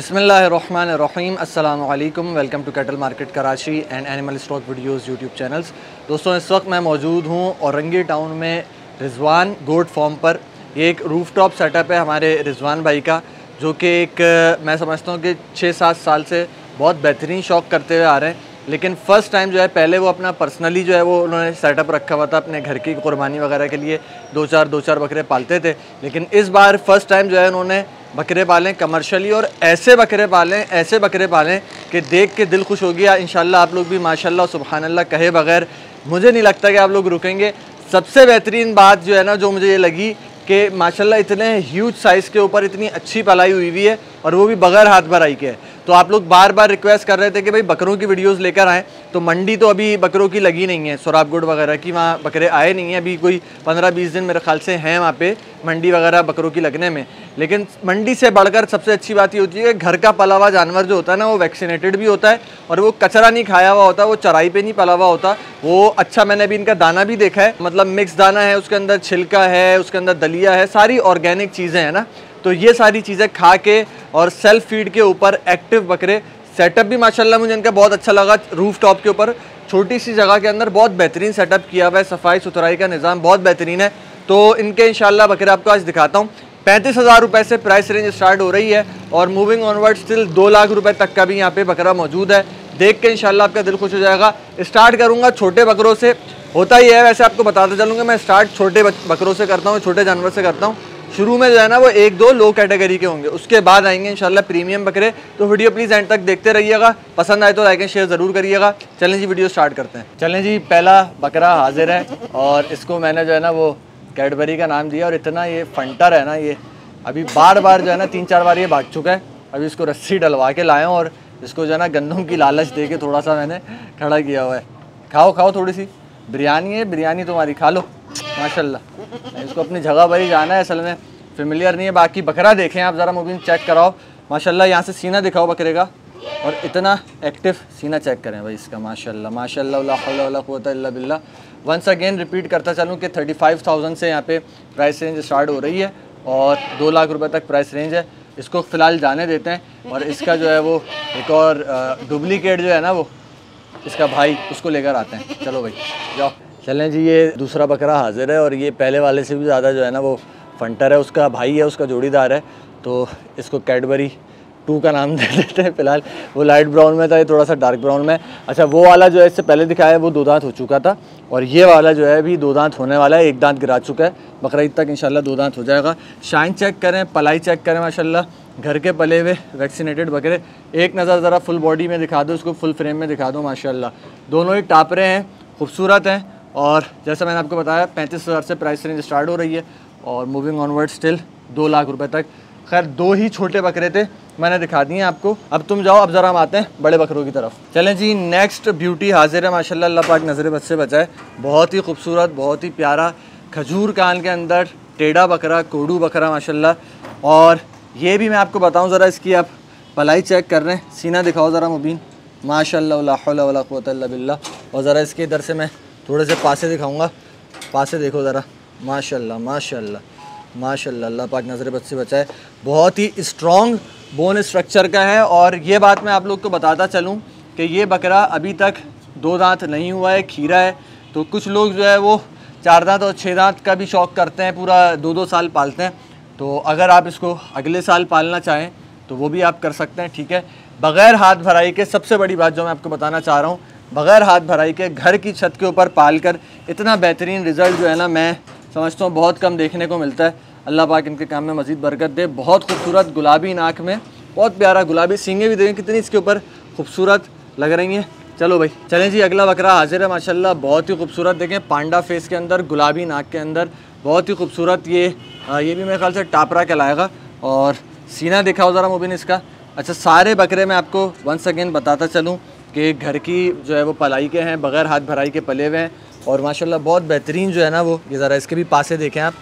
बिस्मिल्लाहिर्रहमानिर्रहीम, अस्सलाम वालेकुम। Welcome to cattle market Karachi and animal stock videos YouTube channels. दोस्तों, इस वक्त मैं मौजूद हूँ औरंगी टाउन में रिजवान गोट फार्म पर। ये एक रूफटॉप सेटअप है हमारे रिजवान भाई का, जो कि एक मैं समझता हूँ कि 6-7 साल से बहुत बेहतरीन शौक़ करते हुए आ रहे हैं, लेकिन फ़र्स्ट टाइम जो है पहले वो अपना पर्सनली जो है वो उन्होंने सेटअप रखा हुआ था अपने घर की कुर्बानी वगैरह के लिए, दो चार बकरे पालते थे। लेकिन इस बार फ़र्स्ट टाइम जो है उन्होंने बकरे पालें कमर्शली, और ऐसे बकरे पालें कि देख के दिल खुश हो गया। इंशाल्लाह आप लोग भी माशाल्लाह सुबहानल्लाह कहे बगैर मुझे नहीं लगता कि आप लोग रुकेंगे। सबसे बेहतरीन बात जो है ना, जो मुझे ये लगी कि माशाल्लाह इतने ह्यूज साइज़ के ऊपर इतनी अच्छी पलाई हुई है, और वो भी बग़ैर हाथ भराई के है। तो आप लोग बार बार रिक्वेस्ट कर रहे थे कि भाई बकरों की वीडियोस लेकर आएँ, तो मंडी तो अभी बकरों की लगी नहीं है, सोहराब गोठ वगैरह की वहाँ बकरे आए नहीं हैं। अभी कोई 15-20 दिन मेरे ख्याल से हैं वहाँ पे मंडी वगैरह बकरों की लगने में। लेकिन मंडी से बढ़कर सबसे अच्छी बात ये होती है कि घर का पला हुआ जानवर जो होता है ना, वो वैक्सीनेटेड भी होता है और वो कचरा नहीं खाया हुआ होता, वो चराई पर नहीं पला हुआ होता, वो अच्छा। मैंने अभी इनका दाना भी देखा है, मतलब मिक्स दाना है, उसके अंदर छिलका है, उसके अंदर दलिया है, सारी ऑर्गेनिक चीज़ें हैं ना। तो ये सारी चीज़ें खा के और सेल्फ फीड के ऊपर एक्टिव बकरे। सेटअप भी माशाल्लाह मुझे इनका बहुत अच्छा लगा, रूफ टॉप के ऊपर छोटी सी जगह के अंदर बहुत बेहतरीन सेटअप किया हुआ है, सफाई सुथराई का निज़ाम बहुत बेहतरीन है। तो इनके इंशाल्लाह बकरे आपको आज दिखाता हूँ। 35,000 रुपये से प्राइस रेंज स्टार्ट हो रही है, और मूविंग ऑनवर्ड्स टिल 2 लाख रुपये तक का भी यहाँ पर बकरा मौजूद है। देख के इंशाल्लाह आपका दिल खुश हो जाएगा। स्टार्ट करूँगा छोटे बकरों से, होता ही है वैसे, आपको बताते चलूँगा। मैं स्टार्ट छोटे बकरों से करता हूँ, छोटे जानवर से करता हूँ। शुरू में जो है ना वो 1-2 लो कैटेगरी के होंगे, उसके बाद आएंगे इंशाल्लाह प्रीमियम बकरे। तो वीडियो प्लीज़ एंड तक देखते रहिएगा, पसंद आए तो लाइक एंड शेयर ज़रूर करिएगा। चलें जी, वीडियो स्टार्ट करते हैं। चलें जी, पहला बकरा हाजिर है, और इसको मैंने जो है ना वो कैडबरी का नाम दिया, और इतना ये फंटर है ना, ये अभी बार बार जो है ना 3-4 बार ये भाग चुका है। अभी इसको रस्सी डलवा के लाया हूँ, और इसको जो है ना गंदम की लालच दे के थोड़ा सा मैंने खड़ा किया हुआ है। खाओ खाओ, थोड़ी सी बिरयानी है, बिरयानी तुम्हारी, खा लो माशाल्लाह। इसको अपनी जगह पर ही जाना है, असल में फेमिलियर नहीं है। बाकी बकरा देखें आप ज़रा, मुबीन चेक कराओ माशाल्लाह। यहाँ से सीना दिखाओ बकरे का, और इतना एक्टिव सीना चेक करें भाई इसका, माशाल्लाह माशाल्लाह, ला हौला वला कुव्वता इल्ला बिल्लाह। वंस अगेन रिपीट करता चलूँ कि 35,000 से यहाँ पे प्राइस रेंज स्टार्ट हो रही है, और 2 लाख रुपये तक प्राइस रेंज है। इसको फ़िलहाल जाने देते हैं, और इसका जो है वो एक और डुप्लिकेट जो है ना वो इसका भाई, उसको लेकर आते हैं। चलो भाई जाओ। चलें जी, ये दूसरा बकरा हाजिर है, और ये पहले वाले से भी ज़्यादा जो है ना वो फंटर है, उसका भाई है, उसका जोड़ीदार है। तो इसको कैडबरी 2 का नाम दे देते हैं फिलहाल। वो लाइट ब्राउन में था, ये थोड़ा सा डार्क ब्राउन में। अच्छा, वो वाला जो है इससे पहले दिखाया है वो 2 दांत हो चुका था, और ये वाला जो है अभी 2 दांत होने वाला है, 1 दांत गिरा चुका है। बकरा ईद तक इंशाल्लाह 2 दांत हो जाएगा। शाइन चेक करें, पलाई चेक करें, माशाल्लाह घर के पले हुए वैक्सीनेटेड बकरे। एक नज़र ज़रा फुल बॉडी में दिखा दो, इसको फुल फ्रेम में दिखा दो, माशाल्लाह दोनों ही टापरे हैं, खूबसूरत हैं। और जैसा मैंने आपको बताया 35,000 से प्राइस रेंज स्टार्ट हो रही है, और मूविंग ऑनवर्ड स्टिल 2 लाख रुपए तक। खैर, 2 ही छोटे बकरे थे, मैंने दिखा दिए आपको। अब तुम जाओ, अब ज़रा हम आते हैं बड़े बकरों की तरफ। चलें जी, नेक्स्ट ब्यूटी हाजिर है माशाल्लाह, अल्लाह पाक नज़र बद से बचाए। बहुत ही खूबसूरत, बहुत ही प्यारा, खजूर कान के अंदर टेढ़ा बकरा, कोडू बकरा माशाल्लाह। और ये भी मैं आपको बताऊँ ज़रा, इसकी आप पलाई चेक कर रहे हैं, सीना दिखाओ ज़रा मुबीन, माशाल्लाह ला हौला वला कुव्वता इल्ला बिल्लाह। और ज़रा इसके इधर से मैं थोड़े से पासे दिखाऊंगा, पासे देखो ज़रा, माशाल्लाह माशाल्लाह माशाल्लाह, अल्लाह पाक नज़र बद से बचाए। बहुत ही स्ट्रॉन्ग बोन स्ट्रक्चर का है। और ये बात मैं आप लोग को बताता चलूं कि ये बकरा अभी तक 2 दांत नहीं हुआ है, खीरा है। तो कुछ लोग जो है वो 4 दांत और 6 दांत का भी शौक़ करते हैं, पूरा 2-2 साल पालते हैं। तो अगर आप इसको अगले साल पालना चाहें तो वो भी आप कर सकते हैं, ठीक है, बग़ैर हाथ भराई के। सबसे बड़ी बात जो मैं आपको बताना चाह रहा हूँ, बग़ैर हाथ भराई के घर की छत के ऊपर पालकर इतना बेहतरीन रिज़ल्ट जो है ना, मैं समझता हूँ बहुत कम देखने को मिलता है। अल्लाह पाक इनके काम में मज़ीद बरकत दे। बहुत खूबसूरत गुलाबी नाक में, बहुत प्यारा गुलाबी, सींगे भी देखें कितनी इसके ऊपर खूबसूरत लग रही हैं। चलो भाई, चलें जी, अगला बकरा हाजिर है माशाल्लाह, बहुत ही खूबसूरत। देखें पांडा फेस के अंदर, गुलाबी नाक के अंदर, बहुत ही खूबसूरत। ये भी मेरे ख्याल से टापरा कहलाएगा। और सीना दिखाओ ज़रा मुबीन इसका। अच्छा, सारे बकरे मैं आपको वंस अगेन बताता चलूँ कि घर की जो है वो पलाई के हैं, बग़ैर हाथ भराई के पले हुए हैं, और माशाल्लाह बहुत बेहतरीन जो है ना वो। ये ज़रा इसके भी पासे देखें आप,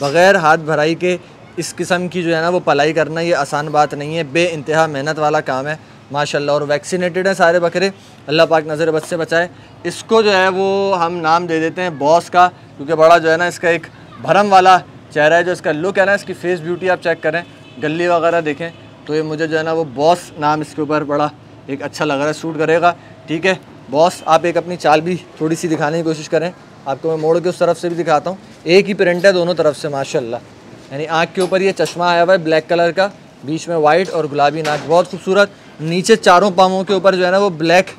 बग़ैर हाथ भराई के इस किस्म की जो है ना वो पलाई करना ये आसान बात नहीं है, बे इंतहा मेहनत वाला काम है माशाल्लाह। और वैक्सीनेटेड हैं सारे बकरे, अल्लाह पाक नज़र बद से बचाए। इसको जो है वो हम नाम दे देते हैं बॉस का, क्योंकि बड़ा जो है ना इसका एक भरम वाला चेहरा है, जो इसका लुक है ना, इसकी फेस ब्यूटी आप चेक करें, गली वगैरह देखें, तो ये मुझे जो है ना वो बॉस नाम इसके ऊपर बड़ा एक अच्छा लग रहा है, शूट करेगा। ठीक है बॉस, आप एक अपनी चाल भी थोड़ी सी दिखाने की कोशिश करें। आपको मैं मोड़ के उस तरफ से भी दिखाता हूँ, एक ही प्रिंट है दोनों तरफ से माशाल्लाह। यानी आँख के ऊपर ये चश्मा आया हुआ है ब्लैक कलर का, बीच में वाइट और गुलाबी नाक, बहुत खूबसूरत। नीचे चारों पाँवों के ऊपर जो है ना वो ब्लैक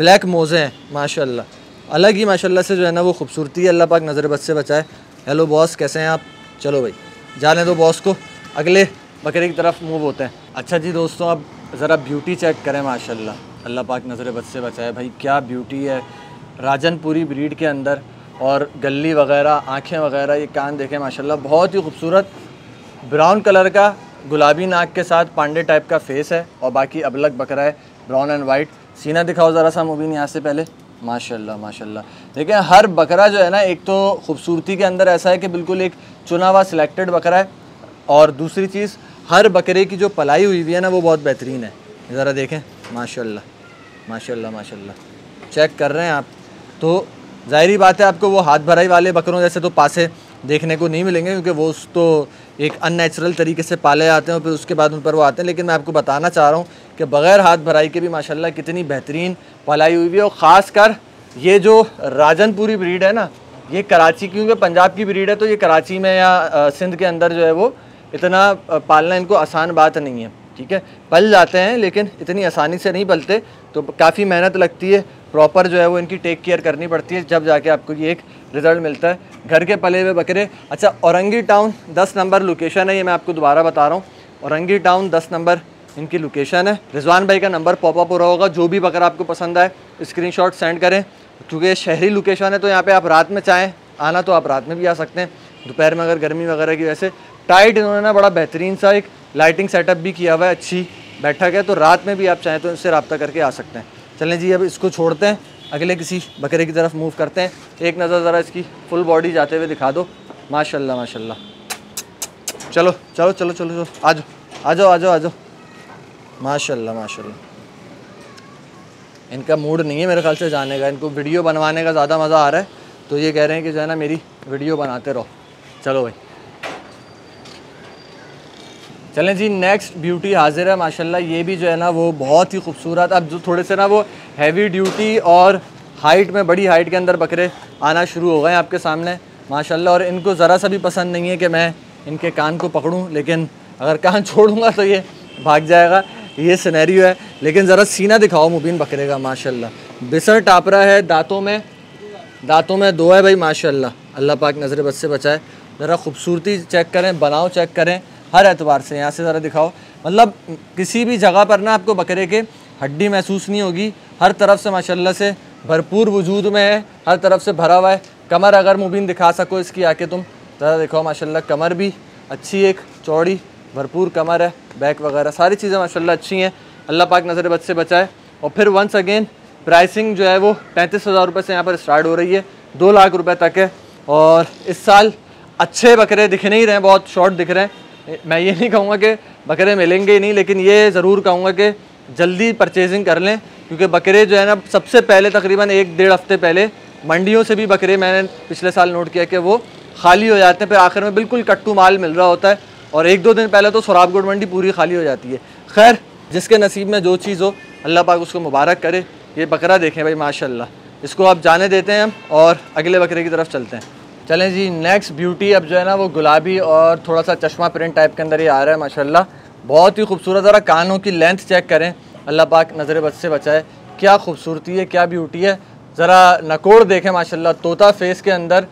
ब्लैक मोज़े हैं माशाल्लाह। अलग ही माशाल्लाह से जो है ना वो खूबसूरती है, अल्लाह पाक नज़र बद से बचाए। हेलो बॉस, कैसे हैं आप? चलो भाई जाने दो बॉस को, अगले बकरे की तरफ मूव होते हैं। अच्छा जी दोस्तों, अब ज़रा ब्यूटी चेक करें माशाल्लाह, अल्लाह पाक नज़र बद से बचाए। भाई क्या ब्यूटी है राजनपुरी ब्रीड के अंदर, और गली वगैरह, आँखें वगैरह, ये कान देखें माशाल्लाह बहुत ही खूबसूरत। ब्राउन कलर का गुलाबी नाक के साथ पांडे टाइप का फेस है, और बाकी अबलग बकरा है ब्राउन एंड वाइट। सीना दिखाओ ज़रा सा मुबीन यहाँ से पहले, माशाल्लाह माशाल्लाह। देखिए हर बकरा जो है ना, एक तो खूबसूरती के अंदर ऐसा है कि बिल्कुल एक चुना हुआ सिलेक्टेड बकरा है, और दूसरी चीज़ हर बकरे की जो पलाई हुई है ना वो बहुत बेहतरीन है। ज़रा देखें माशाल्लाह माशाल्लाह माशाल्लाह, चेक कर रहे हैं आप। तो ज़ाहिरी बात है आपको वो हाथ भराई वाले बकरों जैसे तो पासे देखने को नहीं मिलेंगे, क्योंकि वो उस तो एक अननेचुरल तरीके से पाले आते हैं और फिर उसके बाद उन पर वो आते हैं। लेकिन मैं आपको बताना चाह रहा हूँ कि बग़ैर हाथ भराई के भी माशाल्लाह कितनी बेहतरीन पलाई हुई है। और ख़ासकर ये जो राजनपुरी ब्रीड है ना, ये कराची, क्योंकि पंजाब की ब्रीड है तो ये कराची में या सिंध के अंदर जो है वो इतना पालना इनको आसान बात नहीं है। ठीक है पल जाते हैं लेकिन इतनी आसानी से नहीं पलते, तो काफ़ी मेहनत लगती है, प्रॉपर जो है वो इनकी टेक केयर करनी पड़ती है, जब जाके आपको ये एक रिज़ल्ट मिलता है, घर के पले हुए बकरे। अच्छा औरंगी टाउन 10 नंबर लोकेशन है, ये मैं आपको दोबारा बता रहा हूँ, औरंगी टाउन 10 नंबर इनकी लोकेशन है। रिजवान भाई का नंबर पॉपअप हो रहा होगा, जो भी बकरा आपको पसंद आए स्क्रीनशॉट सेंड करें। क्योंकि शहरी लोकेशन है तो यहाँ पर आप रात में चाहें आना तो आप रात में भी आ सकते हैं, दोपहर में अगर गर्मी वगैरह की वजह से। टाइट इन्होंने ना बड़ा बेहतरीन सा एक लाइटिंग सेटअप भी किया हुआ है, अच्छी बैठक है, तो रात में भी आप चाहें तो इनसे रब्ता करके आ सकते हैं। चलें जी अब इसको छोड़ते हैं, अगले किसी बकरे की तरफ मूव करते हैं। एक नज़र ज़रा इसकी फुल बॉडी जाते हुए दिखा दो माशाल्लाह माशाल्लाह। चलो चलो चलो चलो चलो, आ जाओ आ जाओ आ जाओ आ जाओ, माशाल्लाह माशाल्लाह। इनका मूड नहीं है मेरे ख्याल से जाने का, इनको वीडियो बनवाने का ज़्यादा मज़ा आ रहा है, तो ये कह रहे हैं कि जो है ना मेरी वीडियो बनाते रहो। चलो भाई चलें जी, नेक्स्ट ब्यूटी हाजिर है माशाल्लाह। ये भी जो है ना वो बहुत ही खूबसूरत, अब जो थोड़े से ना वो हैवी ड्यूटी और हाइट में, बड़ी हाइट के अंदर बकरे आना शुरू हो गए आपके सामने माशाल्लाह। और इनको ज़रा सा भी पसंद नहीं है कि मैं इनके कान को पकड़ूँ, लेकिन अगर कान छोड़ूंगा तो ये भाग जाएगा, ये सिनेरियो है। लेकिन ज़रा सीना दिखाओ मुबीन बकरे का माशाल्लाह, बिसर टापरा है, दांतों में दो है भाई माशाल्लाह, अल्लाह पाक नज़र बद से बचाए। ज़रा खूबसूरती चेक करें, बनाओ चेक करें हर एतबार से। यहाँ से ज़रा दिखाओ, मतलब किसी भी जगह पर ना आपको बकरे के हड्डी महसूस नहीं होगी, हर तरफ से माशाल्लाह से भरपूर वजूद में है, हर तरफ से भरा हुआ है। कमर अगर मुबीन दिखा सको इसकी आके तुम, ज़रा दिखाओ माशाल्लाह, कमर भी अच्छी, एक चौड़ी भरपूर कमर है, बैक वगैरह सारी चीज़ें माशाल्लाह अच्छी हैं, अल्लाह पाक नज़र बद से बचाए। और फिर वंस अगेन प्राइसिंग जो है वो 35,000 रुपये से यहाँ पर स्टार्ट हो रही है, 2 लाख रुपए तक है। और इस साल अच्छे बकरे दिख नहीं रहे हैं, बहुत शॉर्ट दिख रहे हैं। मैं ये नहीं कहूँगा कि बकरे मिलेंगे ही नहीं, लेकिन ये ज़रूर कहूँगा कि जल्दी परचेजिंग कर लें, क्योंकि बकरे जो है ना सबसे पहले तकरीबन 1-1.5 हफ्ते पहले मंडियों से भी बकरे मैंने पिछले साल नोट किया कि वो खाली हो जाते हैं, फिर आखिर में बिल्कुल कट्टू माल मिल रहा होता है, और 1-2 दिन पहले तो सोहराब गोठ मंडी पूरी खाली हो जाती है। खैर जिसके नसीब में जो चीज़ हो अल्लाह पाक उसको मुबारक करे। ये बकरा देखें भाई माशाल्लाह, इसको आप जाने देते हैं हम और अगले बकरे की तरफ चलते हैं। चलें जी नेक्स्ट ब्यूटी, अब जो है ना वो गुलाबी और थोड़ा सा चश्मा प्रिंट टाइप के अंदर ये आ रहा है माशाल्लाह, बहुत ही खूबसूरत। ज़रा कानों की लेंथ चेक करें, अल्लाह पाक नज़र बद से बचाए, क्या खूबसूरती है क्या ब्यूटी है। ज़रा नकोड़ देखें माशाल्लाह, तोता फेस के अंदर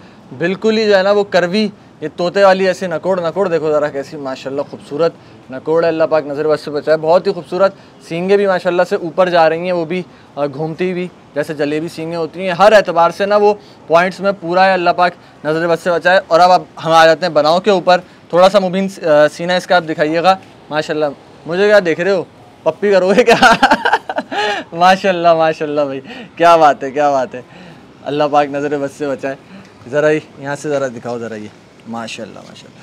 बिल्कुल ही जो है ना वो करवी, ये तोते वाली ऐसी नकोड़ देखो ज़रा कैसी माशाल्लाह खूबसूरत नकोड़ है, अल्लाह पाक नज़र बद से बचाए। बहुत ही खूबसूरत सींगे भी माशाल्लाह से ऊपर जा रही हैं, वो भी घूमती हुई जैसे जलेबी सींगे होती हैं, हर एतबार से ना वो पॉइंट्स में पूरा है, अल्लाह पाक नज़र बद से बचाए। और अब हम आ जाते हैं बनाओ के ऊपर, थोड़ा सा मुबीन सीना इसका आप दिखाइएगा माशाल्लाह। मुझे क्या देख रहे हो, पप्पी करोगे क्या? माशाल्लाह माशाल्लाह भाई क्या बात है क्या बात है, अल्लाह पाक नज़र बद से बचाए। ज़रा यहाँ से ज़रा दिखाओ ज़रा, ये माशाल्लाह माशाल्लाह।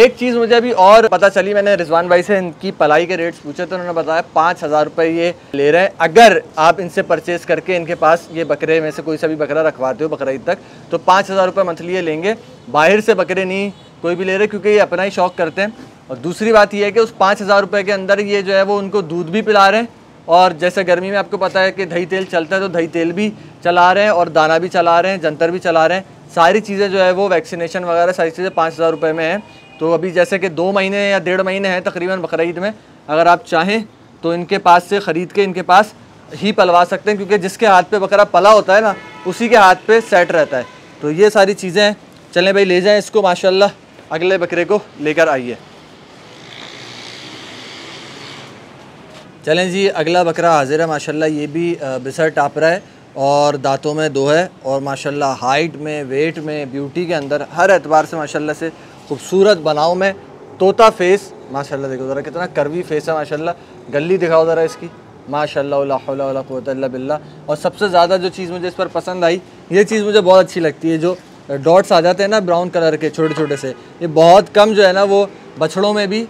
एक चीज़ मुझे अभी और पता चली, मैंने रिजवान भाई से इनकी पलाई के रेट्स पूछे तो उन्होंने बताया 5,000 रुपये ये ले रहे हैं। अगर आप इनसे परचेज़ करके इनके पास ये बकरे में से कोई सा भी बकरा रखवाते हो बकरा ईद तक, तो 5,000 रुपये मंथली ये लेंगे। बाहर से बकरे नहीं कोई भी ले रहे, क्योंकि ये अपना ही शौक़ करते हैं और दूसरी बात यह है कि उस 5,000 रुपये के अंदर ये जो है वो उनको दूध भी पिला रहे हैं, और जैसे गर्मी में आपको पता है कि दही तेल चलता है तो दही तेल भी चला रहे हैं और दाना भी चला रहे हैं, जंतर भी चला रहे हैं, सारी चीज़ें जो है वो वैक्सीनेशन वगैरह सारी चीज़ें 5,000 रुपये में हैं। तो अभी जैसे कि 2 महीने या 1.5 महीने हैं तकरीबन बकरा ईद में, अगर आप चाहें तो इनके पास से ख़रीद के इनके पास ही पलवा सकते हैं, क्योंकि जिसके हाथ पे बकरा पला होता है ना उसी के हाथ पे सेट रहता है। तो ये सारी चीज़ें हैं। चलें भाई ले जाएं इसको, माशाल्लाह अगले बकरे को लेकर आइए। चलें जी, अगला बकरा हाजिर है। माशाल्लाह ये भी बिसर टाप रहा है और दांतों में 2 है, और माशाल्लाह हाइट में, वेट में, ब्यूटी के अंदर हर एतबार से माशाल्लाह से खूबसूरत बनाओ में, तोता फेस माशाल्लाह। देखो ज़रा कितना करवी फेस है माशाल्लाह, गली दिखाओ ज़रा इसकी माशाल्लाह, ला हौला वला कुव्वत इल्ला बिल्लाह। और सबसे ज़्यादा जो चीज़ मुझे इस पर पसंद आई, ये चीज़ मुझे बहुत अच्छी लगती है, जो डॉट्स आ जाते हैं ना ब्राउन कलर के छोटे छोटे से, ये बहुत कम जो है ना वो बछड़ों में भी,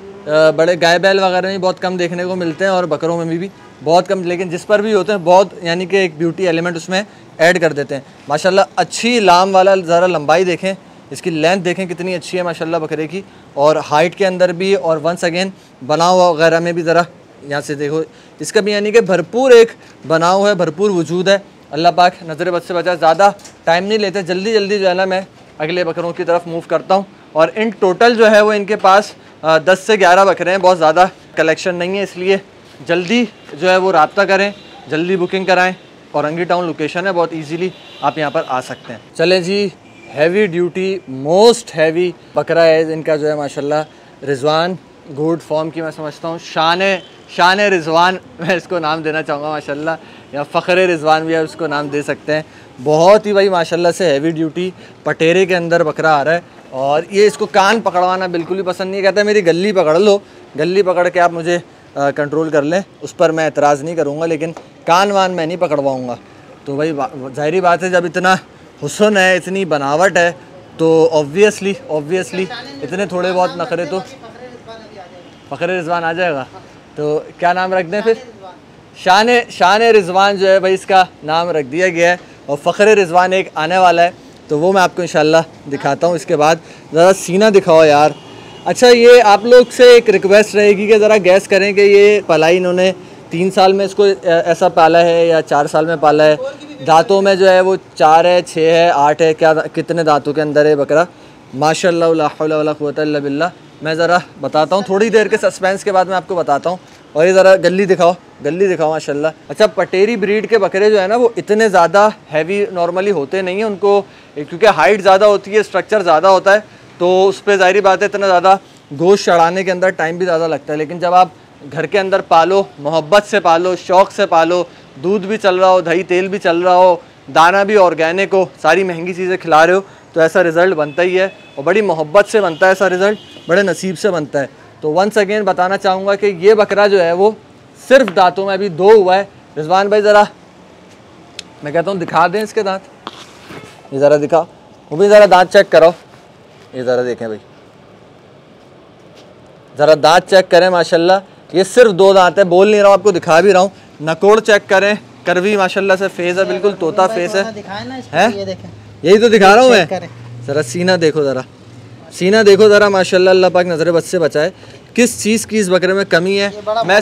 बड़े गाय बैल वगैरह में बहुत कम देखने को मिलते हैं और बकरों में भी बहुत कम, लेकिन जिस पर भी होते हैं बहुत, यानी कि एक ब्यूटी एलिमेंट उसमें ऐड कर देते हैं माशाल्लाह। अच्छी लाम वाला ज़रा लंबाई देखें, इसकी लेंथ देखें कितनी अच्छी है माशाल्लाह बकरे की, और हाइट के अंदर भी, और वंस अगेन बनाव वगैरह में भी ज़रा यहाँ से देखो इसका भी, यानी कि भरपूर एक बनाव है, भरपूर वजूद है। अल्लाह पाक नज़र बद से बचा। ज़्यादा टाइम नहीं लेते, जल्दी जल्दी जो है ना मैं अगले बकरों की तरफ मूव करता हूँ। और इन टोटल जो है वो इनके पास 10 से 11 बकरे हैं, बहुत ज़्यादा कलेक्शन नहीं है, इसलिए जल्दी जो है वो रब्ता करें, जल्दी बुकिंग कराएँ। औरंगी टाउन लोकेशन है, बहुत ईजीली आप यहाँ पर आ सकते हैं। चलें जी, हैवी ड्यूटी मोस्ट हैवी बकरा है इनका जो है माशाल्लाह, रिजवान गोट फार्म की मैं समझता हूँ शान रिजवान मैं इसको नाम देना चाहूँगा माशाल्लाह, या फ़खरे रिजवान भी आप इसको नाम दे सकते हैं। बहुत ही भाई माशाल्लाह से हैवी ड्यूटी पटेरे के अंदर बकरा आ रहा है, और ये इसको कान पकड़वाना बिल्कुल भी पसंद नहीं, कहता है मेरी गली पकड़ लो, गली पकड़ के आप मुझे कंट्रोल कर लें, उस पर मैं एतराज़ नहीं करूँगा, लेकिन कान वान मैं नहीं पकड़वाऊँगा। तो भाई ज़ाहिरी बात है, जब इतना हुस्न है, इतनी बनावट है, तो ऑब्वियसली इतने थोड़े बहुत नखरे तो फ़खरे रिजवान आ जाएगा। तो क्या नाम रख दें फिर? शान रिजवान जो है भाई इसका नाम रख दिया गया है, और फ़खरे रिजवान एक आने वाला है, तो वो मैं आपको इंशाल्लाह दिखाता हूँ। इसके बाद ज़रा सीना दिखाओ यार। अच्छा, ये आप लोग से एक रिक्वेस्ट रहेगी कि ज़रा गैस करें कि ये पलाई इन्होंने 3 साल में इसको ऐसा पाला है, या 4 साल में पाला है। दांतों में जो है वो 4 है, 6 है, 8 है, क्या कितने दांतों के अंदर है बकरा माशाल्लाह, ला हौला वला कुव्वत इल्ला बिल्लाह। मैं ज़रा बताता हूँ, थोड़ी देर के सस्पेंस के बाद मैं आपको बताता हूँ। और ये ज़रा गली दिखाओ माशाल्लाह। अच्छा, पटेरी ब्रीड के बकरे जो है ना वो इतने ज़्यादा हैवी नॉर्मली होते नहीं हैं, उनको क्योंकि हाइट ज़्यादा होती है, स्ट्रक्चर ज़्यादा होता है, तो उस पर ज़ाहिरी बात है इतना ज़्यादा गोश्त चढ़ाने के अंदर टाइम भी ज़्यादा लगता है। लेकिन जब आप घर के अंदर पालो, मोहब्बत से पालो, शौक़ से पालो, दूध भी चल रहा हो, दही तेल भी चल रहा हो, दाना भी ऑर्गेनिक हो, सारी महंगी चीज़ें खिला रहे हो, तो ऐसा रिज़ल्ट बनता ही है, और बड़ी मोहब्बत से बनता है ऐसा रिज़ल्ट, बड़े नसीब से बनता है। तो वंस अगेन बताना चाहूँगा कि ये बकरा जो है वो सिर्फ दांतों में अभी 2 हुआ है। रिजवान भाई ज़रा मैं कहता हूँ दिखा दें इसके दांत, ये ज़रा दिखाओ, वो भी ज़रा दांत चेक करो, ये ज़रा देखें भाई, ज़रा दांत चेक करें माशाल्लाह, ये सिर्फ 2 दांत है। बोल नहीं रहा हूँ, आपको दिखा भी रहा हूँ। नकोड़ चेक करें, करवी माशाल्लाह से फेस है, बिल्कुल तोता फेस है, यही तो दिखा रहा हूँ मैं। ज़रा सीना देखो, ज़रा सीना देखो ज़रा माशाल्लाह, अल्लाह पाक नज़र बद से बचाए। किस चीज़ की इस बकरे में कमी है? मैं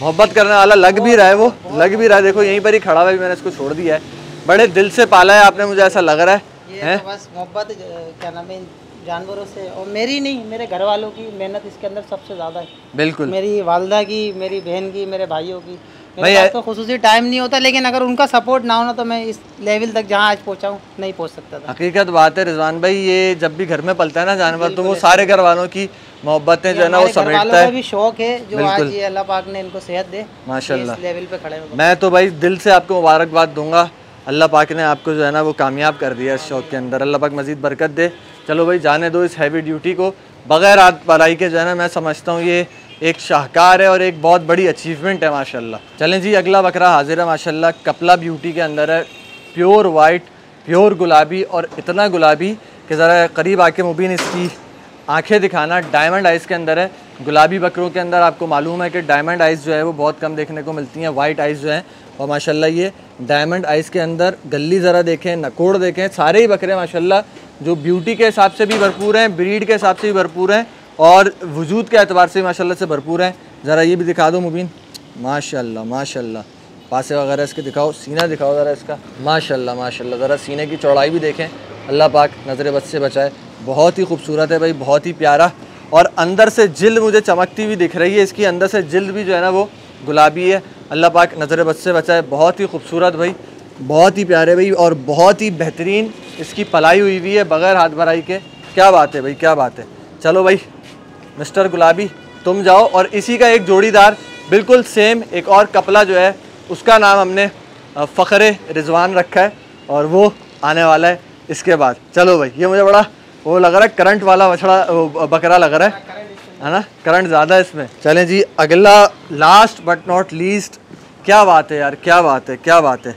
मोहब्बत करने वाला लग भी रहा है, वो लग भी रहा है, देखो यहीं पर ही खड़ा हुआ है, मैंने इसको छोड़ दिया है, बड़े दिल से पाला है आपने, मुझे ऐसा लग रहा है तो बस मोहब्बत क्या नाम है जानवरों से, और मेरी नहीं मेरे घर वालों की मेहनत इसके अंदर सबसे ज़्यादा है, बिल्कुल मेरी वालदा की, मेरी बहन की, मेरे भाइयों की। मेरे पास तो खुसूसी टाइम नहीं होता, लेकिन अगर उनका सपोर्ट ना होना तो मैं इस लेवल तक जहाँ आज पहुँचा हूँ नहीं पहुँच सकता था। हकीकत बात है रिजवान भाई, ये जब भी घर में पलता है ना जानवर, तो वो सारे घर वालों की मोहब्बतें जो है ना वो समेटता है, भी शौक है जो आज ये अल्लाह पाक ने इनको सेहत दे माशाल्लाह लेवल पे खड़े हो। मैं तो भाई दिल से आपको मुबारकबाद दूंगा, अल्लाह पाक ने आपको जो है ना वो कामयाब कर दिया इस शौक़ के अंदर, अल्लाह पाक मज़ीद बरकत दे। चलो भाई जाने दो इस हैवी ड्यूटी को, बग़ैर हाथ पलाई के जो है ना मैं समझता हूँ ये एक शाहकार है और एक बहुत बड़ी अचीवमेंट है माशाल्लाह। चलें जी, अगला बकरा हाजिर है माशाल्लाह, कपला ब्यूटी के अंदर है, प्योर वाइट, प्योर गुलाबी, और इतना गुलाबी कि ज़रा करीब आके मुबीन इसकी आंखें दिखाना, डायमंड आइज़ के अंदर है। गुलाबी बकरों के अंदर आपको मालूम है कि डायमंड आइज़ जो है वो बहुत कम देखने को मिलती हैं, वाइट आइज़ जो हैं, और माशाल्लाह ये डायमंड आइज़ के अंदर गली ज़रा देखें, नकोड़ देखें, सारे ही बकरे माशाल्लाह जो ब्यूटी के हिसाब से भी भरपूर हैं, ब्रीड के हिसाब से भी भरपूर हैं, और वजूद के एतबार से माशाल्लाह से भरपूर हैं। ज़रा ये भी दिखा दो मुबीन, माशाल्लाह माशाल्लाह, पासे वगैरह इसके दिखाओ, सीना दिखाओ ज़रा इसका, माशाल्लाह माशाल्लाह, ज़रा सीने की चौड़ाई भी देखें, अल्लाह पाक नज़र बद से बचाए। बहुत ही खूबसूरत है भाई, बहुत ही प्यारा, और अंदर से जिल्द मुझे चमकती हुई दिख रही है इसकी, अंदर से जिल्द भी जो है ना वो गुलाबी है, अल्लाह पाक नज़र बद से बचाए। बहुत ही खूबसूरत भाई, बहुत ही प्यारे भाई, और बहुत ही बेहतरीन इसकी पलाई हुई हुई है बग़ैर हाथ भराई के। क्या बात है भाई, क्या बात है। चलो भाई मिस्टर गुलाबी तुम जाओ, और इसी का एक जोड़ीदार बिल्कुल सेम एक और कपला जो है उसका नाम हमने फ़खरे रिजवान रखा है, और वो आने वाला है इसके बाद। चलो भाई, ये मुझे बड़ा वो लग रहा है करंट वाला बछड़ा बकरा लग रहा है ना, करंट ज़्यादा है इसमें। चलें जी, अगला लास्ट बट नॉट लीस्ट, क्या बात है यार, क्या बात है, क्या बात है।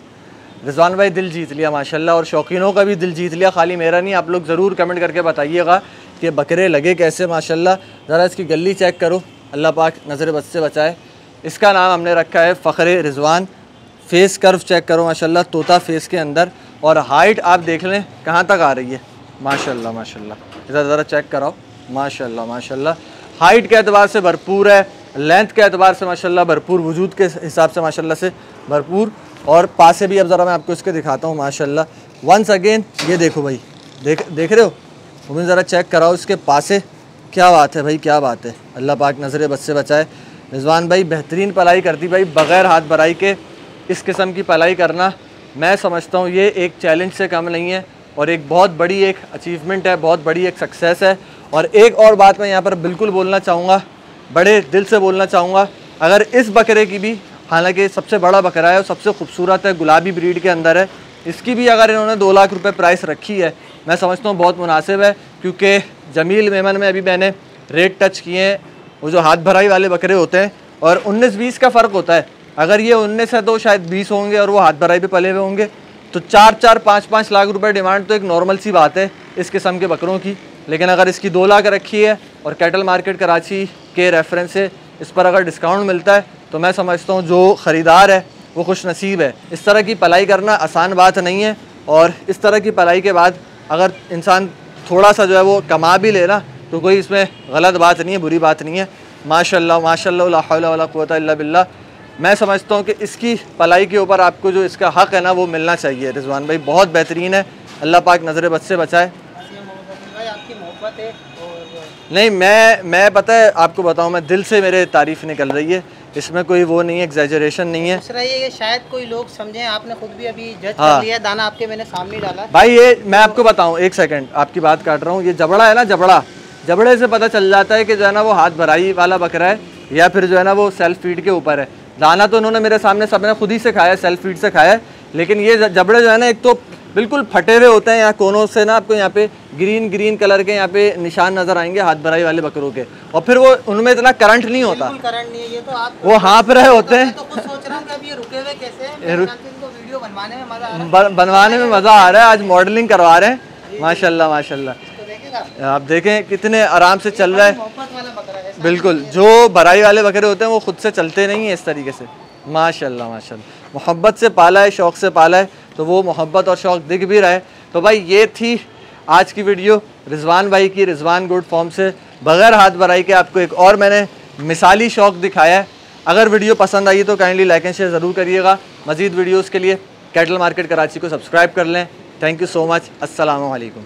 रिजवान भाई दिल जीत लिया माशाल्लाह, और शौकीनों का भी दिल जीत लिया, खाली मेरा नहीं। आप लोग ज़रूर कमेंट करके बताइएगा कि बकरे लगे कैसे माशाल्लाह। ज़रा इसकी गली चेक करो, अल्लाह पाक नज़र बद से बचाए। इसका नाम हमने रखा है Fakhre Rizwan. Face curve check करो माशाल्लाह, तोता फेस के अंदर, और हाइट आप देख लें कहाँ तक आ रही है, माशाल्लाह माशाल्लाह। इधर ज़रा चेक कराओ, माशाल्लाह माशाल्लाह, हाइट के एतबार से भरपूर है, लेंथ के एतबार से माशाल्लाह भरपूर, वजूद के हिसाब से माशाल्लाह से भरपूर। और पासे भी अब ज़रा मैं आपको इसके दिखाता हूँ माशाल्लाह। वंस अगेन ये देखो भाई, देख रहे हो, मुझे ज़रा चेक कराओ इसके पासे। क्या बात है भाई, क्या बात है, अल्लाह पाक नज़र बद से बचाए। रिजवान भाई बेहतरीन पलाई करती भाई, बग़ैर हाथ भराई के इस किस्म की पलाई करना, मैं समझता हूँ ये एक चैलेंज से कम नहीं है, और एक बहुत बड़ी एक अचीवमेंट है, बहुत बड़ी एक सक्सेस है। और एक और बात मैं यहाँ पर बिल्कुल बोलना चाहूँगा, बड़े दिल से बोलना चाहूँगा, अगर इस बकरे की भी, हालांकि सबसे बड़ा बकरा है और सबसे खूबसूरत है, गुलाबी ब्रीड के अंदर है, इसकी भी अगर इन्होंने 2 लाख रुपए प्राइस रखी है, मैं समझता हूँ बहुत मुनासिब है। क्योंकि जमील मेमन में अभी मैंने रेट टच किए हैं, वो जो हाथ भराई वाले बकरे होते हैं, और 19-20 का फ़र्क होता है। अगर ये 19 है तो शायद 20 होंगे, और वो हाथ भराई पे पले हुए होंगे, तो 4-4, 5-5 लाख रुपए डिमांड तो एक नॉर्मल सी बात है इस किस्म के बकरों की। लेकिन अगर इसकी 2 लाख रखी है, और कैटल मार्केट कराची के रेफरेंस से इस पर अगर डिस्काउंट मिलता है, तो मैं समझता हूँ जो ख़रीदार है वो खुश नसीब है। इस तरह की पलाई करना आसान बात नहीं है, और इस तरह की पलाई के बाद अगर इंसान थोड़ा सा जो है वो कमा भी लेना, तो कोई इसमें गलत बात नहीं है, बुरी बात नहीं है। माशाल्लाह माशाल्लाह, ला हौला वला कुव्वता इल्ला बिल्लाह। मैं समझता हूँ कि इसकी पलाई के ऊपर आपको जो इसका हक़ है ना, वो मिलना चाहिए। रिजवान भाई बहुत बेहतरीन है, अल्लाह पाक नज़र बद से बचाए। नहीं, मैं पता है आपको बताऊँ, मैं दिल से, मेरे तारीफ़ निकल रही है, इसमें कोई वो नहीं है, एग्जैजरेशन नहीं है। दूसरा ये शायद कोई लोग समझें, आपने खुद भी अभी जज कर लिया, दाना आपके मैंने सामने डाला भाई। ये मैं आपको बताऊँ, एक सेकेंड आपकी बात काट रहा हूँ, ये जबड़ा है ना, जबड़े से पता चल जाता है कि जो है ना वो हाथ भराई वाला बकरा है, या फिर जो है ना वो सेल्फ फीड के ऊपर है। दाना तो इन्होंने मेरे सामने सबने खुद ही से खाया, सेल्फ फीड से खाया है, लेकिन ये जबड़े जो है ना, एक तो बिल्कुल फटे हुए होते हैं, यहाँ कोनों से ना आपको यहाँ पे ग्रीन कलर के यहाँ पे निशान नज़र आएंगे हाथ भराई वाले बकरों के, और फिर वो उनमें इतना करंट नहीं होता, करंट नहीं है, ये तो आप वो हाँफ रहे होते हैं। बनवाने में मज़ा आ रहा है, आज मॉडलिंग करवा रहे हैं माशाल्लाह माशाल्लाह। आप देखें कितने आराम से चल रहा है, बिल्कुल जो भराई वाले बकरे होते हैं वो खुद से चलते नहीं है इस तरीके से। माशाल्लाह माशाल्लाह, मोहब्बत से पाला है, शौक़ से पाला है, तो वो मोहब्बत और शौक़ दिख भी रहा है। तो भाई ये थी आज की वीडियो रिजवान भाई की, रिजवान गोट फार्म से बग़ैर हाथ भराई के आपको एक और मैंने मिसाली शौक़ दिखाया है। अगर वीडियो पसंद आई तो काइंडली लाइक एंड शेयर ज़रूर करिएगा। मज़ीद वीडियोज़ के लिए कैटल मार्केट कराची को सब्सक्राइब कर लें। थैंक यू सो मच, अस्सलाम वालेकुम।